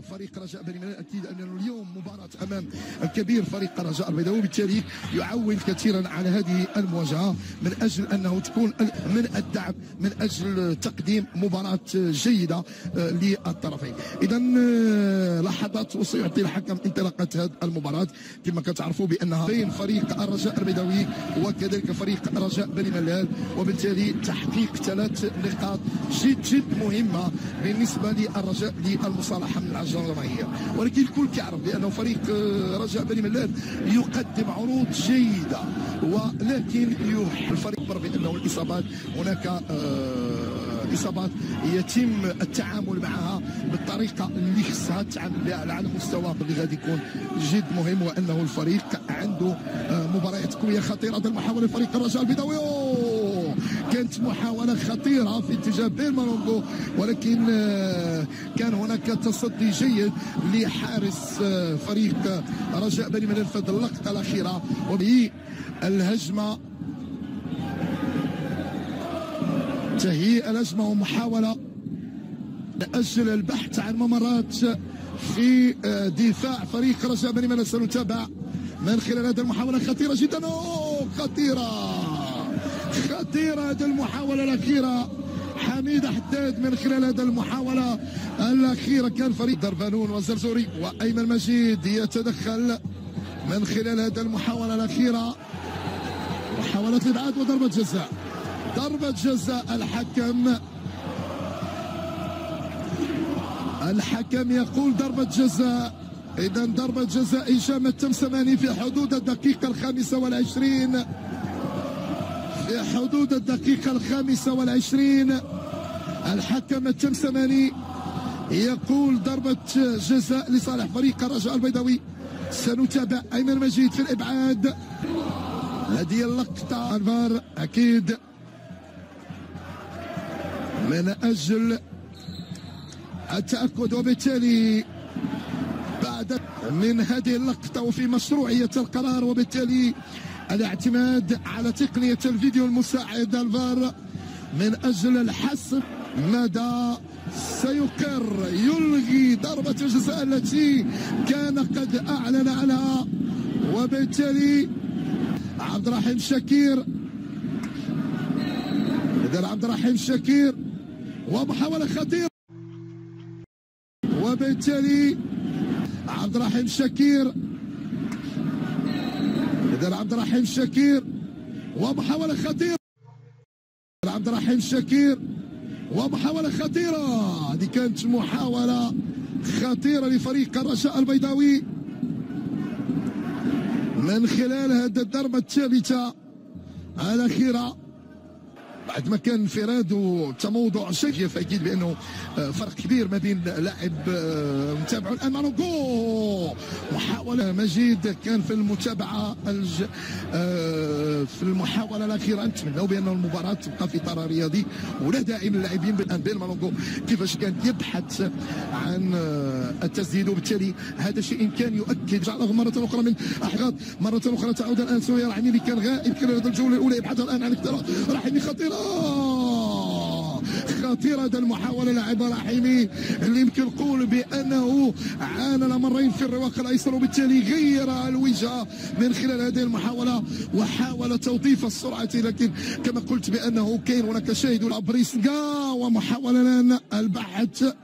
فريق رجاء بني ملال، أكيد أنه اليوم مباراة أمام الكبير فريق رجاء البيضاء، وبالتالي يعول كثيرا على هذه المواجهة من أجل أنه تكون من الدعم من أجل تقديم مباراة جيدة للطرفين. إذا لحظات وسيعطي الحكم انطلاقة هذه المباراة كما كتعرفوا بأنها بين فريق الرجاء البيضاوي وكذلك فريق رجاء بني ملال، وبالتالي تحقيق 3 نقاط جد جد مهمة بالنسبة للرجاء للمصالحة من العجلة الرمائية. ولكن الكل كيعرف بأنه فريق رجاء بني ملال يقدم عروض جيدة، ولكن الفريق يخبر بأنه الإصابات هناك إصابات يتم التعامل معها بالطريقة اللي خصها تتعامل بها على مستوى اللي غادي يكون جد مهم، وأنه الفريق عنده مباريات قوية خطيرة. هذا المحاولة لفريق الرجاء البيضاوي، كانت محاولة خطيرة في اتجاه بير مارونغو، ولكن كان هناك تصدي جيد لحارس فريق رجاء بني ملال في اللقطة الأخيرة، وبه الهجمة تهيئ الهجمة ومحاولة لأجل البحث عن ممرات في دفاع فريق رجاء بني ملال. سنتابع من خلال هذه المحاولة خطيرة جدا، خطيرة هذه المحاولة الأخيرة. حميد حداد من خلال هذه المحاولة الأخيرة كان فريق دربانون والزرزوري، وأيمن مجيد يتدخل من خلال هذه المحاولة الأخيرة، محاولة الإبعاد وضربة جزاء، ضربة جزاء. الحكم يقول ضربة جزاء. إذا ضربة جزاء هشام التمسماني في حدود الدقيقة 25، في حدود الدقيقة 25 الحكم التمسماني يقول ضربة جزاء لصالح فريق الرجاء البيضاوي. سنتابع أيمن مجيد في الإبعاد، هذه اللقطة الفار أكيد من أجل التأكد، وبالتالي بعد من هذه اللقطة وفي مشروعية القرار، وبالتالي الاعتماد على تقنية الفيديو المساعد الفار من أجل الحسم مدى سيقر يلغي ضربة الجزاء التي كان قد أعلن عنها. وبالتالي عبد الرحيم الشاكير، إذا عبد الرحيم الشاكير ومحاولة خطيرة، وبالتالي عبد الرحيم الشاكير، إذا عبد الرحيم الشاكير ومحاولة خطيرة، عبد الرحيم الشاكير ومحاولة خطيرة. هذه كانت محاولة خطيرة لفريق الرجاء البيضاوي من خلال هذه الضربة الثابتة الأخيرة بعد ما كان انفراد وتموضع شيء، فاكيد بانه فرق كبير ما بين لاعب متابعه الان. مارونغو محاوله مجيد كان في المتابعه في المحاوله الاخيره. نتمنوا بان المباراه تبقى في اطار رياضي، ولا داعي للاعبين الان بين مارونغو كيفاش كان يبحث عن التسديد، وبالتالي هذا شيء كان يؤكد على مره اخرى من احغاط. مره اخرى تعود الان سوريا رحمي اللي كان غائب خلال الجوله الاولى، يبحث الان عن اقتراح رحمي. خطيره خطيرة هذه المحاولة لعبد الرحيمي اللي يمكن نقول بأنه عانى مرين في الرواق الأيسر، وبالتالي غير الوجهة من خلال هذه المحاولة وحاول توظيف السرعة، لكن كما قلت بأنه كاين هناك شاهد فابريس سانكا ومحاولة لنا البحث.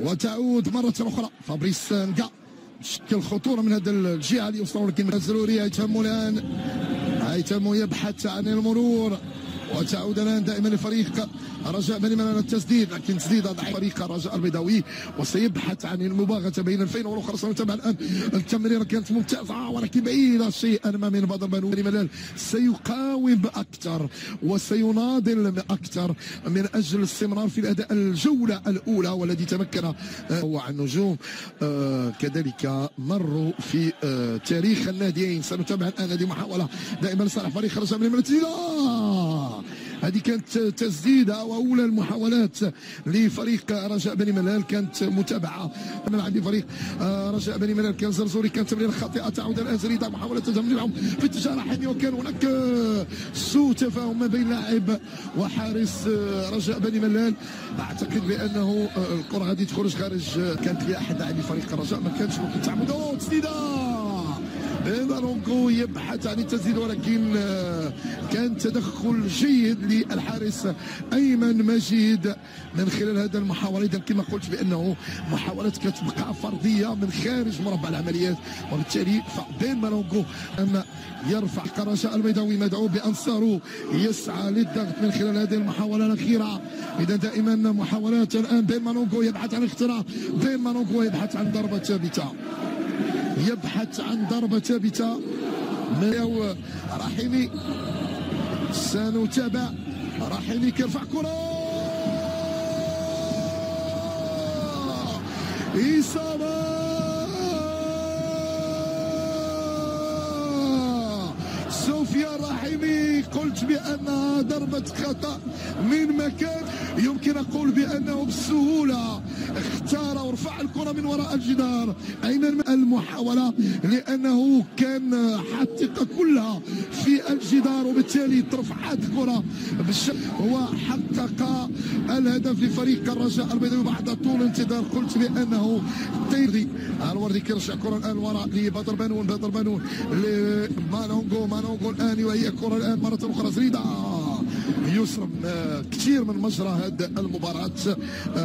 وتعود مرة أخرى فابريس سانكا شكل خطورة من هذه الجهة اللي وصلوا، لكن الزروري يتم الآن يبحث عن المرور. وتعود الان دائما لفريق رجاء بني ملال التسديد، لكن تسديد ضعيف فريق الرجاء البيضاوي، وسيبحث عن المباغته بين الفين والاخرى. سنتابع الان التمريره كانت ممتازه ولكن بعيده شيئا ما من بعض بني ملال، سيقاوم اكثر وسيناضل اكثر من اجل الاستمرار في الاداء الجوله الاولى والذي تمكن هو عن نجوم كذلك مروا في تاريخ الناديين. سنتابع الان هذه محاوله دائما لصالح فريق رجاء بني ملال، هذه كانت تسديده واولى المحاولات لفريق رجاء بني ملال كانت متابعه من عند فريق رجاء بني ملال. كان زرزوري كانت تمريره خاطئه، تعود الان زريده محاوله تجمعهم في اتجاه رحمي، وكان هناك سوء تفاهم ما بين لاعب وحارس رجاء بني ملال. اعتقد بانه الكره غادي تخرج خارج، كانت فيها احد لاعبي فريق الرجاء ما كانش ممكن تعمد. تسديده مارونغو يبحث عن التسديد، ولكن كان تدخل جيد للحارس أيمن مجيد من خلال هذا المحاولة. إذا كما قلت بأنه محاولات كتبقى فردية من خارج مربع العمليات، وبالتالي فبير مارونغو أما يرفع رجاء البيضاوي مدعو بأنصاره يسعى للضغط من خلال هذه المحاولة الأخيرة. إذا دائما محاولات الآن بير مارونغو يبحث عن اختراق، بير مارونغو يبحث عن ضربة ثابتة، يبحث عن ضربة ثابتة. رحيمي سنتابع، رحيمي كيرفع كرة، إصابة سفيان رحيمي. قلت بأنها ضربة خطأ من مكان يمكن أقول بأنه بسهولة اختار ورفع الكرة من وراء الجدار. أيمن المحاولة لأنه كان حاططها كلها في الجدار، وبالتالي ترفعت الكرة وحقق الهدف لفريق الرجاء البيضاوي بعد طول انتظار. قلت بأنه تيري الوردي كيرجع كرة الآن وراء لبدر بنون، بدر بنون لمانونغو، مانونغو الآن وهي كرة الآن مرة أخرى زريدة. يسرم كثير من مجرى هذه المباراة،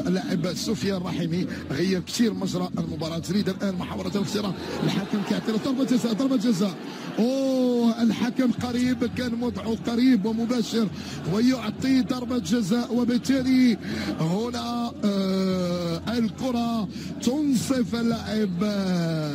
اللاعب سفيان رحيمي غير كثير مجرى المباراة. زريدة الآن محاولة الاختراق، الحكم كيعطي ضربة جزاء، ضربة جزاء. أوه الحكم قريب، كان وضعه قريب ومباشر ويعطي ضربة جزاء، وبالتالي هنا الكرة تنصف اللاعب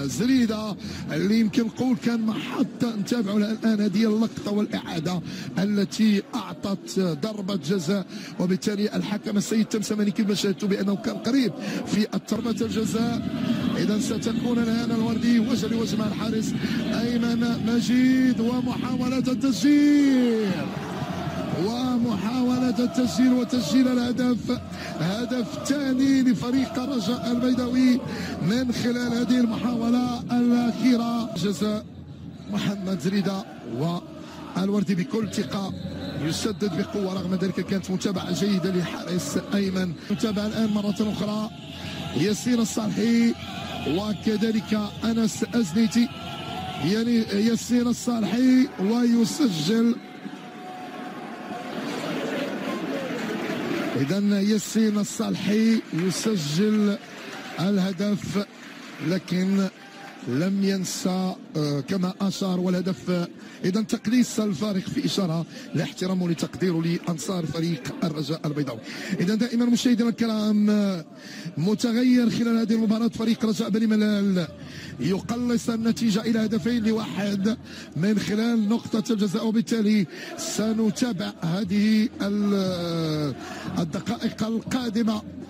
زريدة اللي يمكن نقول كان محطة. نتابعوا الآن هذه اللقطة والإعادة التي أعطت ضربة جزاء، وبالتالي الحكم السيد التمسماني كما شاهدتوا بأنه كان قريب في ضربة الجزاء. إذا ستكون الآن الوردي وجه لوجه مع الحارس أيمن مجيد، ومحاولة التسجيل، ومحاولة التسجيل وتسجيل الهدف، هدف ثاني لفريق الرجاء البيضاوي من خلال هذه المحاولة الأخيرة. جزاء محمد زريدة والوردي بكل ثقة يسدد بقوة، رغم ذلك كانت متابعة جيدة لحارس أيمن. نتابع الآن مرة أخرى ياسين الصالحي وكذلك أنس أزنيتي، يعني ياسين الصالحي ويسجل. إذا ياسين الصالحي يسجل الهدف، لكن لم ينسى كما أشار والهدف. إذا تقليص الفارق في إشارة لاحترامه لتقديره لأنصار فريق الرجاء البيضاوي. إذا دائما مشاهدينا الكرام متغير خلال هذه المباراة فريق رجاء بني ملال يقلص النتيجة إلى 2-1 من خلال نقطة الجزاء، وبالتالي سنتابع هذه الدقائق القادمة